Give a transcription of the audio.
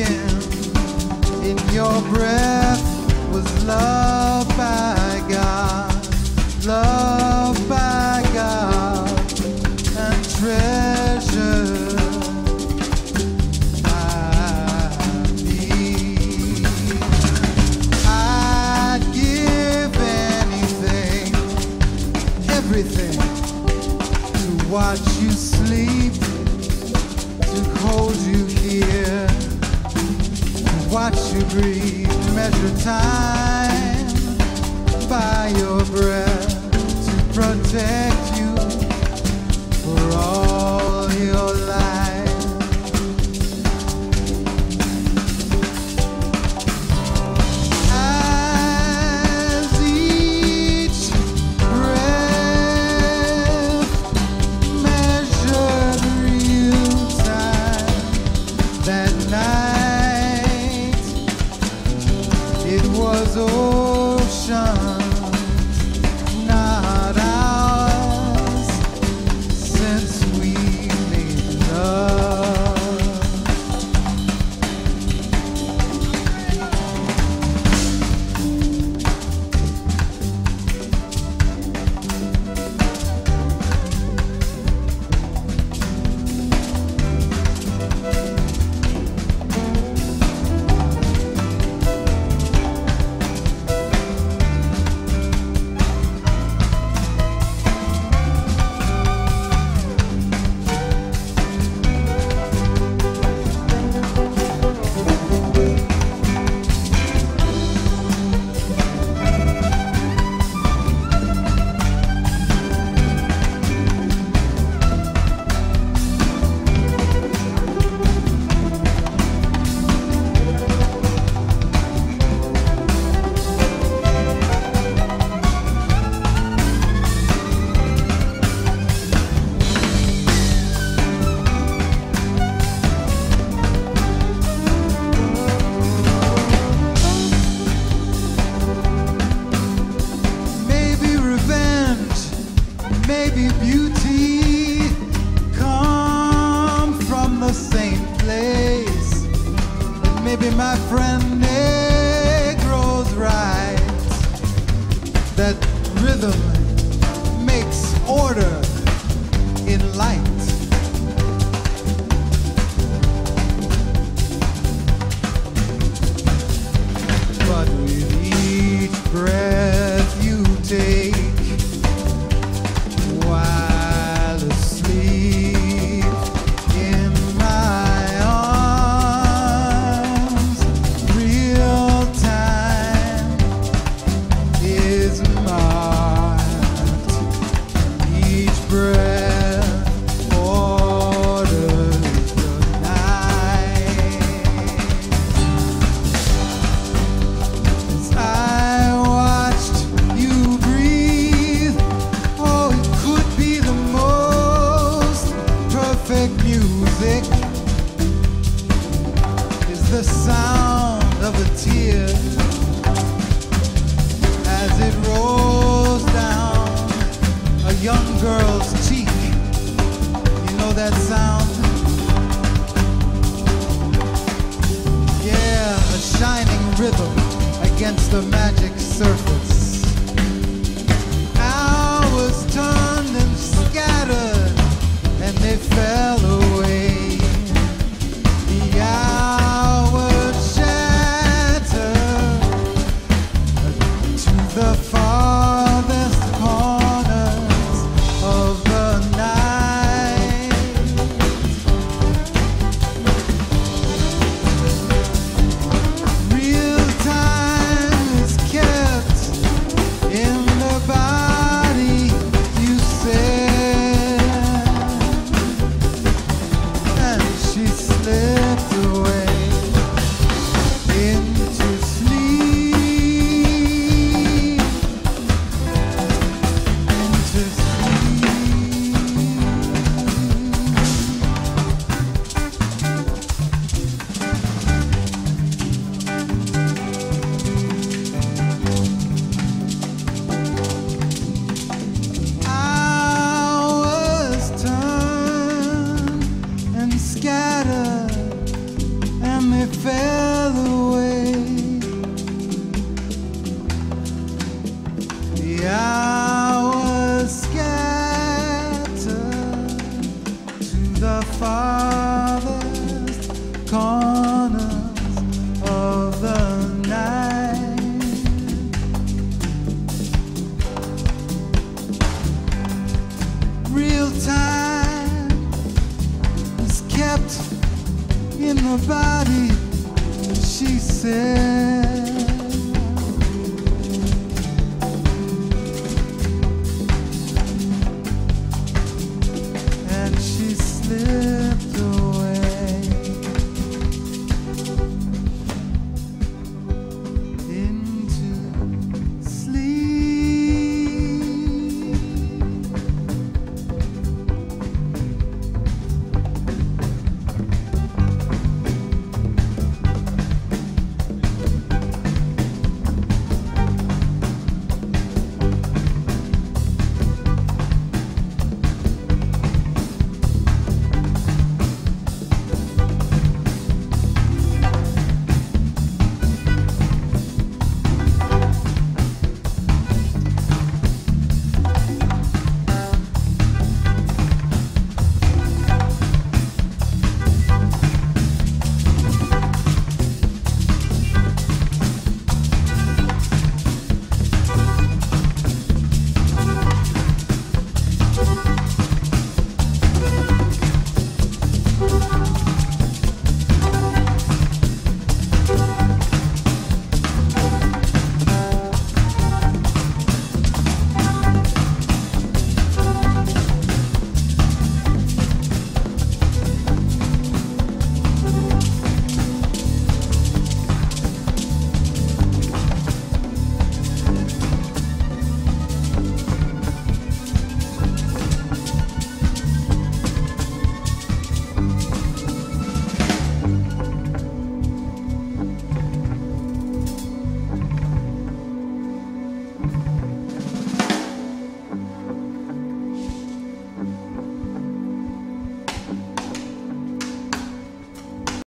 again. In your breath was love by God, love by God, and treasure by me. I'd give anything, everything, to watch you sleep, to hold you here, to watch you breathe, measure time by your breath, to protect you for all your life. As each breath measured real time that night. It was ocean, not ours, since we made love. Maybe beauty come from the same place. Maybe my friend Negro's right, that rhythm makes order in light. But with each breath you take, music is the sound of a tear as it rolls down a young girl's cheek. You know that sound? Yeah, a shining rhythm against the magic surface. Hours turned and scattered, and they fell away. The hour shattered to the farthest corners of the night. Real time is fell away.